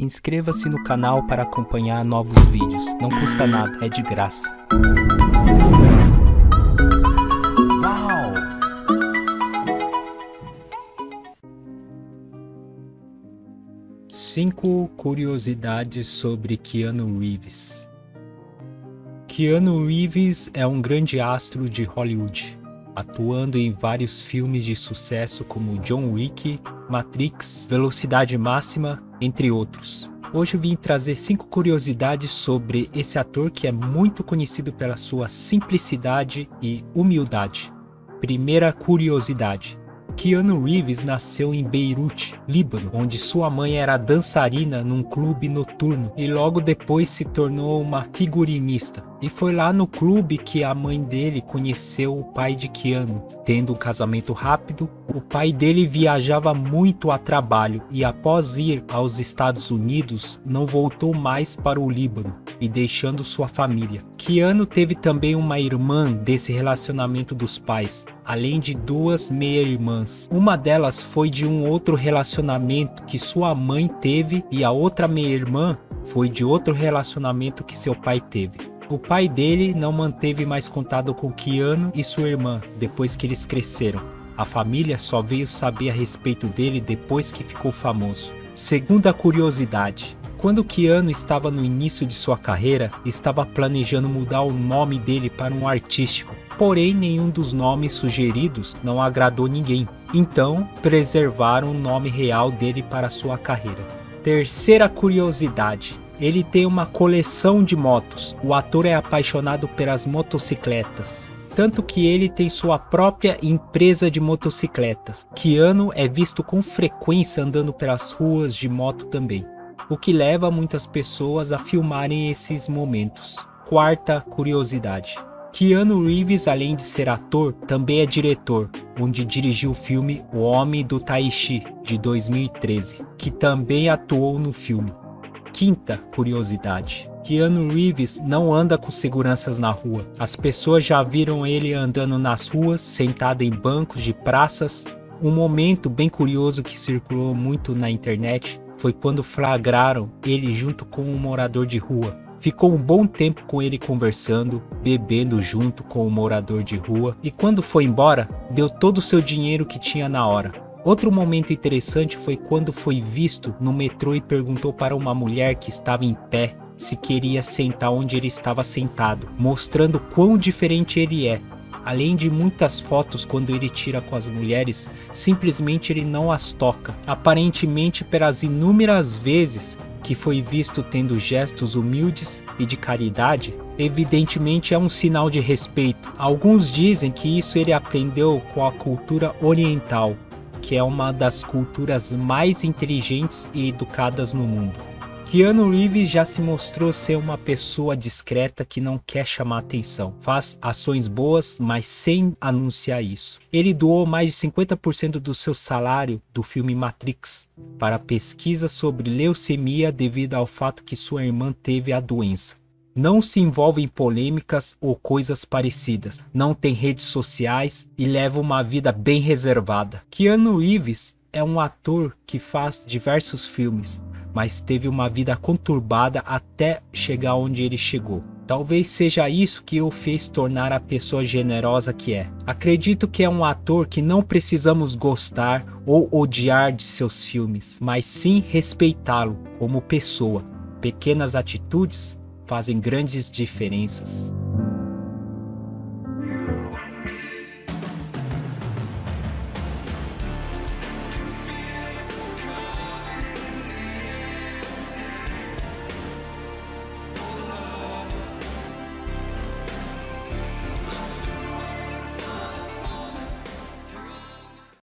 Inscreva-se no canal para acompanhar novos vídeos. Não custa nada, é de graça. Uau! 5 curiosidades sobre Keanu Reeves. Keanu Reeves é um grande astro de Hollywood, atuando em vários filmes de sucesso como John Wick, Matrix, Velocidade Máxima, entre outros. Hoje eu vim trazer 5 curiosidades sobre esse ator que é muito conhecido pela sua simplicidade e humildade. Primeira curiosidade. Keanu Reeves nasceu em Beirute, Líbano, onde sua mãe era dançarina num clube noturno e logo depois se tornou uma figurinista. E foi lá no clube que a mãe dele conheceu o pai de Keanu. Tendo um casamento rápido, o pai dele viajava muito a trabalho e após ir aos Estados Unidos, não voltou mais para o Líbano e deixando sua família. Keanu teve também uma irmã desse relacionamento dos pais, além de 2 meia-irmãs. Uma delas foi de um outro relacionamento que sua mãe teve e a outra meia-irmã foi de outro relacionamento que seu pai teve. O pai dele não manteve mais contato com Keanu e sua irmã depois que eles cresceram. A família só veio saber a respeito dele depois que ficou famoso. Segunda curiosidade. Quando Keanu estava no início de sua carreira, estava planejando mudar o nome dele para um artístico. Porém, nenhum dos nomes sugeridos não agradou ninguém. Então, preservaram o nome real dele para sua carreira. Terceira curiosidade. Ele tem uma coleção de motos. O ator é apaixonado pelas motocicletas. Tanto que ele tem sua própria empresa de motocicletas. Keanu é visto com frequência andando pelas ruas de moto também. O que leva muitas pessoas a filmarem esses momentos. Quarta curiosidade. Keanu Reeves, além de ser ator, também é diretor, onde dirigiu o filme O Homem do Tai Chi, de 2013, que também atuou no filme. Quinta curiosidade. Keanu Reeves não anda com seguranças na rua. As pessoas já viram ele andando nas ruas, sentado em bancos de praças. Um momento bem curioso que circulou muito na internet foi quando flagraram ele junto com um morador de rua. Ficou um bom tempo com ele conversando, bebendo junto com o morador de rua e quando foi embora, deu todo o seu dinheiro que tinha na hora. Outro momento interessante foi quando foi visto no metrô e perguntou para uma mulher que estava em pé se queria sentar onde ele estava sentado, mostrando quão diferente ele é. Além de muitas fotos quando ele tira com as mulheres, simplesmente ele não as toca. Aparentemente pelas inúmeras vezes que foi visto tendo gestos humildes e de caridade, evidentemente é um sinal de respeito. Alguns dizem que isso ele aprendeu com a cultura oriental, que é uma das culturas mais inteligentes e educadas no mundo. Keanu Reeves já se mostrou ser uma pessoa discreta que não quer chamar atenção. Faz ações boas, mas sem anunciar isso. Ele doou mais de 50% do seu salário do filme Matrix para pesquisa sobre leucemia devido ao fato que sua irmã teve a doença. Não se envolve em polêmicas ou coisas parecidas. Não tem redes sociais e leva uma vida bem reservada. Keanu Reeves é um ator que faz diversos filmes, mas teve uma vida conturbada até chegar onde ele chegou. Talvez seja isso que o fez tornar a pessoa generosa que é. Acredito que é um ator que não precisamos gostar ou odiar de seus filmes, mas sim respeitá-lo como pessoa. Pequenas atitudes fazem grandes diferenças.